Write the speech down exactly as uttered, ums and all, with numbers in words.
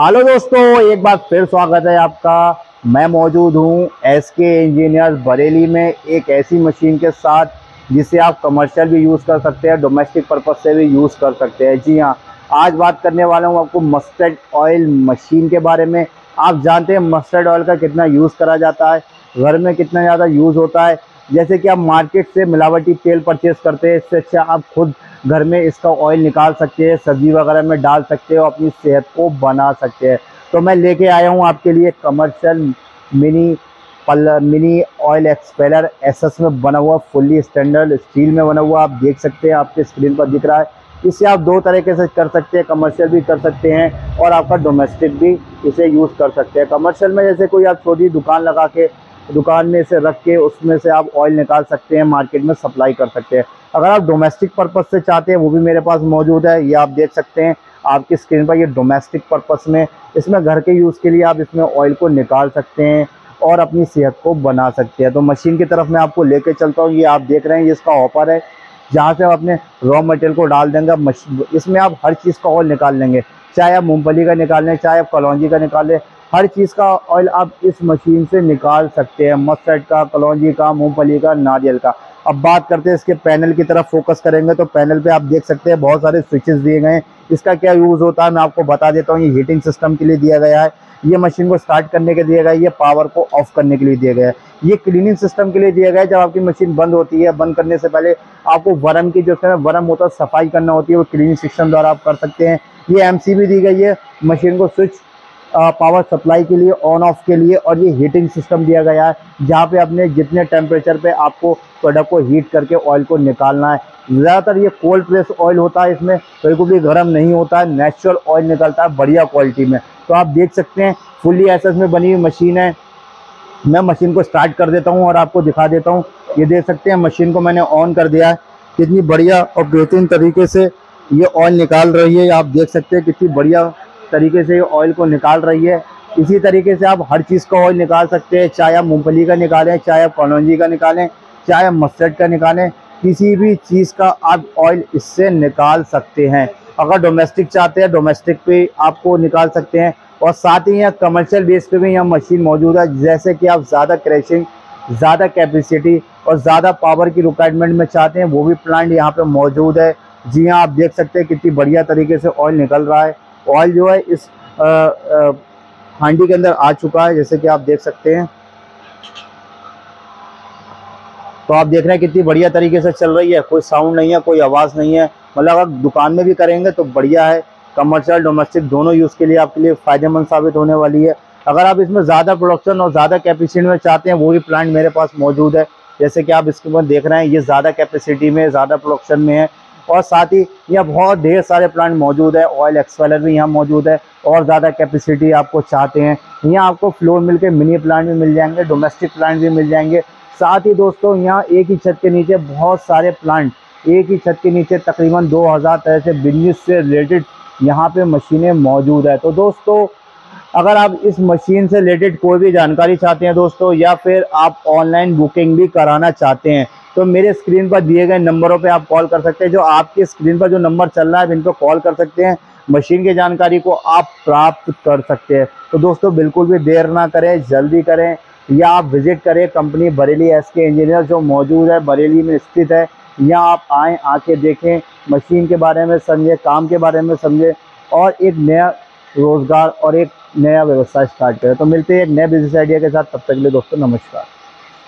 Hello दोस्तों, एक बार फिर स्वागत है आपका। मैं मौजूद हूँ एसके इंजीनियर्स बरेली में एक ऐसी मशीन के साथ जिसे आप कमर्शियल भी यूज़ कर सकते हैं, डोमेस्टिक पर्पस से भी यूज़ कर सकते हैं। जी हाँ, आज बात करने वाला हूँ आपको मस्टर्ड ऑयल मशीन के बारे में। आप जानते हैं मस्टर्ड ऑयल का कितना यूज़ करा जाता है, घर में कितना ज़्यादा यूज़ होता है। जैसे कि आप मार्केट से मिलावटी तेल परचेज़ करते हैं, इससे अच्छा आप खुद घर में इसका ऑयल निकाल सकते हैं, सब्जी वगैरह में डाल सकते हैं और अपनी सेहत को बना सकते हैं। तो मैं लेके आया हूँ आपके लिए कमर्शियल मिनी पल मिनी ऑयल एक्सपेलर, एसएस में बना हुआ, फुल्ली स्टैंडर्ड स्टील में बना हुआ। आप देख सकते हैं, आपके स्क्रीन पर दिख रहा है। इसे आप दो तरीके से कर सकते हैं, कमर्शियल भी कर सकते हैं और आपका डोमेस्टिक भी इसे यूज़ कर सकते हैं। कमर्शियल में जैसे कोई आप छोटी दुकान लगा के, दुकान में इसे रख के उसमें से आप ऑयल निकाल सकते हैं, मार्केट में सप्लाई कर सकते हैं। अगर आप डोमेस्टिक पर्पस से चाहते हैं, वो भी मेरे पास मौजूद है। ये आप देख सकते हैं आपकी स्क्रीन पर, ये डोमेस्टिक पर्पस में, इसमें घर के यूज़ के लिए आप इसमें ऑयल को निकाल सकते हैं और अपनी सेहत को बना सकते हैं। तो मशीन की तरफ मैं आपको लेके चलता हूँ। ये आप देख रहे हैं, ये इसका हॉपर है जहाँ से आप अपने रॉ मटेरियल को डाल देंगे। इसमें आप हर चीज़ का ऑयल निकाल लेंगे, चाहे आप मूँगफली का निकाल लें, चाहे आप कलौंजी का निकाल लें, हर चीज़ का ऑयल आप इस मशीन से निकाल सकते हैं। मस्टर्ड का, कलौंजी का, मूंगफली का, नारियल का। अब बात करते हैं इसके पैनल की तरफ फोकस करेंगे तो पैनल पे आप देख सकते हैं बहुत सारे स्विचेस दिए गए हैं। इसका क्या यूज़ होता है मैं आपको बता देता हूँ। ये हीटिंग सिस्टम के लिए दिया गया है, ये मशीन को स्टार्ट करने के लिए दिया गया है, ये पावर को ऑफ करने के लिए दिया गया है, ये क्लीनिंग सिस्टम के लिए दिया गया है। जब आपकी मशीन बंद होती है, बंद करने से पहले आपको वर्म की जो वर्म होता है सफाई करना होती है, वो क्लीनिंग सिस्टम द्वारा आप कर सकते हैं। ये एम सी भी दी गई है मशीन को स्विच पावर सप्लाई के लिए, ऑन ऑफ के लिए, और ये हीटिंग सिस्टम दिया गया है जहाँ पे आपने जितने टेम्परेचर पे आपको प्रोडक्ट को हीट करके ऑयल को निकालना है। ज़्यादातर ये कोल्ड प्रेस ऑयल होता है, इसमें बिल्कुल भी गर्म नहीं होता है, नेचुरल ऑयल निकलता है बढ़िया क्वालिटी में। तो आप देख सकते हैं फुल्ली एसएस में बनी हुई मशीन है। मैं मशीन को स्टार्ट कर देता हूँ और आपको दिखा देता हूँ। ये देख सकते हैं मशीन को मैंने ऑन कर दिया है, कितनी बढ़िया और बेहतरीन तरीके से ये ऑयल निकाल रही है। आप देख सकते हैं कितनी बढ़िया तरीके से ऑयल को निकाल रही है। इसी तरीके से आप हर चीज़ का ऑयल निकाल सकते हैं, चाहे आप मूंगफली का निकालें, चाहे आप कलौंजी का निकालें, चाहे आप मस्टर्ड का निकालें, किसी भी चीज़ का आप ऑयल इससे निकाल सकते हैं। अगर डोमेस्टिक चाहते हैं, डोमेस्टिक पे आपको निकाल सकते हैं। और साथ ही यहाँ कमर्शियल बेस पे भी यहाँ मशीन मौजूद है। जैसे कि आप ज़्यादा क्रैशिंग, ज़्यादा कैपेसिटी और ज़्यादा पावर की रिक्वायरमेंट में चाहते हैं, वो भी प्लांट यहाँ पर मौजूद है। जी हाँ, आप देख सकते हैं कितनी बढ़िया तरीके से ऑयल निकल रहा है। ऑयल जो है इस आ, आ, हांडी के अंदर आ चुका है, जैसे कि आप देख सकते हैं। तो आप देख रहे हैं कितनी बढ़िया तरीके से चल रही है, कोई साउंड नहीं है, कोई आवाज़ नहीं है। मतलब अगर दुकान में भी करेंगे तो बढ़िया है। कमर्शियल डोमेस्टिक दोनों यूज़ के लिए आपके लिए फ़ायदेमंद साबित होने वाली है। अगर आप इसमें ज़्यादा प्रोडक्शन और ज़्यादा कैपेसिटी में चाहते हैं, वो भी प्लांट मेरे पास मौजूद है। जैसे कि आप इसके ऊपर देख रहे हैं, ये ज़्यादा कैपेसिटी में, ज़्यादा प्रोडक्शन में है। और साथ ही यहाँ बहुत ढेर सारे प्लांट मौजूद है, ऑयल एक्सपेलर भी यहाँ मौजूद है। और ज़्यादा कैपेसिटी आपको चाहते हैं, यहाँ आपको फ्लोर मिल के मिनी प्लांट भी मिल जाएंगे, डोमेस्टिक प्लांट भी मिल जाएंगे। साथ ही दोस्तों, यहाँ एक ही छत के नीचे बहुत सारे प्लांट, एक ही छत के नीचे तकरीबन दो हज़ार तरह से बिजनेस से रिलेटेड यहाँ पे मशीनें मौजूद है। तो दोस्तों, अगर आप इस मशीन से रिलेटेड कोई भी जानकारी चाहते हैं दोस्तों, या फिर आप ऑनलाइन बुकिंग भी कराना चाहते हैं, तो मेरे स्क्रीन पर दिए गए नंबरों पे आप कॉल कर सकते हैं। जो आपके स्क्रीन पर जो नंबर चल रहा है, इन पर कॉल कर सकते हैं, मशीन की जानकारी को आप प्राप्त कर सकते हैं। तो दोस्तों, बिल्कुल भी देर ना करें, जल्दी करें, या आप विज़िट करें कंपनी बरेली एसके इंजीनियर जो मौजूद है, बरेली में स्थित है। यहाँ आप आएँ, आके देखें, मशीन के बारे में समझें, काम के बारे में समझें, और एक नया रोज़गार और एक नया व्यवसाय स्टार्ट करें। तो मिलते हैं एक नए बिजनेस आइडिया के साथ, तब तक के लिए दोस्तों नमस्कार।